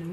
Blue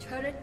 Turret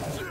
Let's go.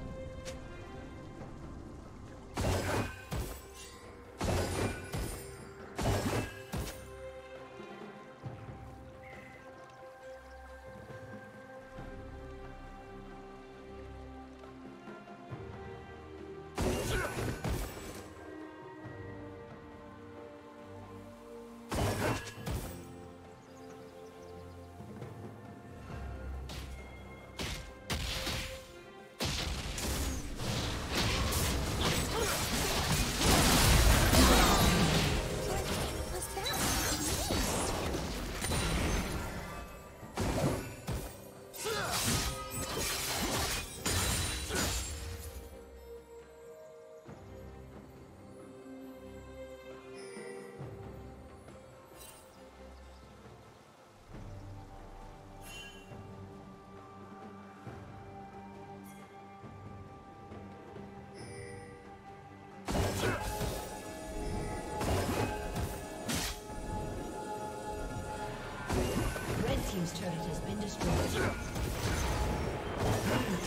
Team's turret has been destroyed.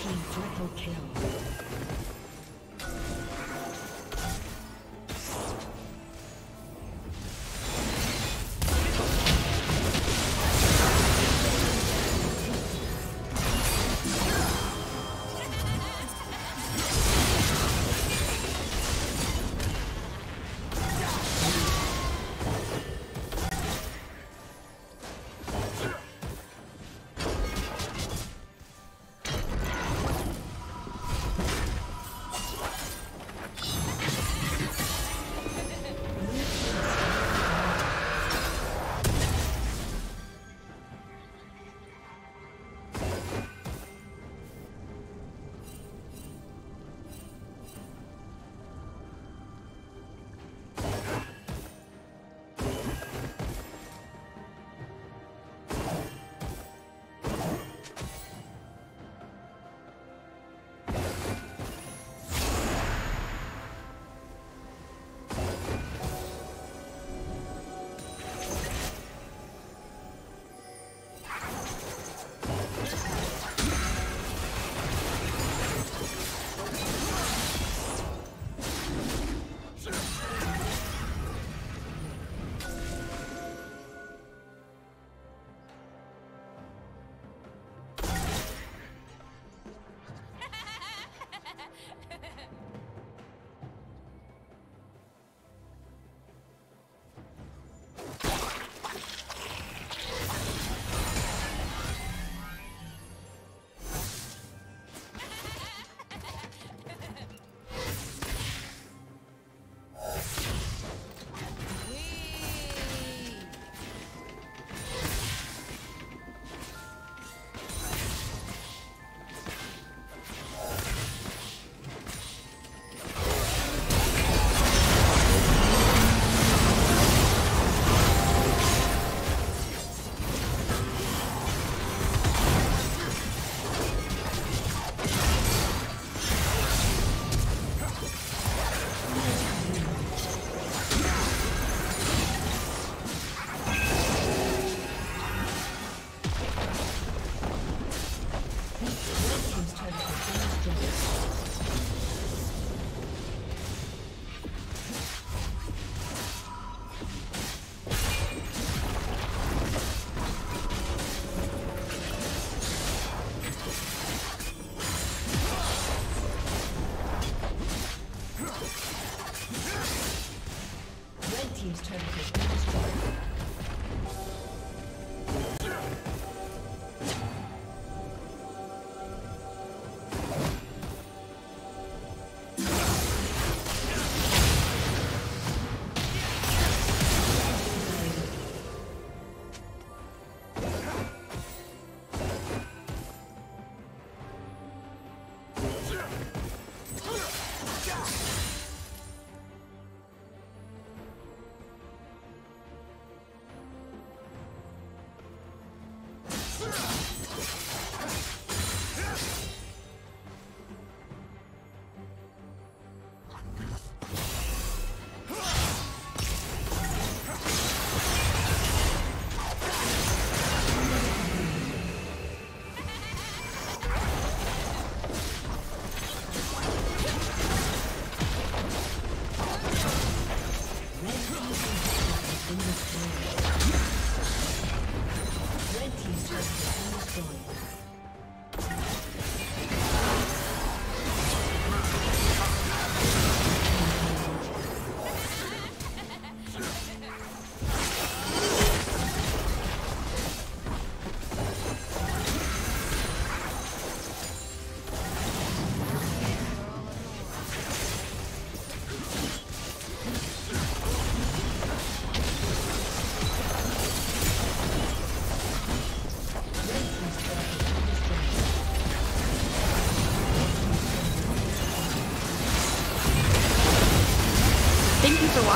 Team triple kill.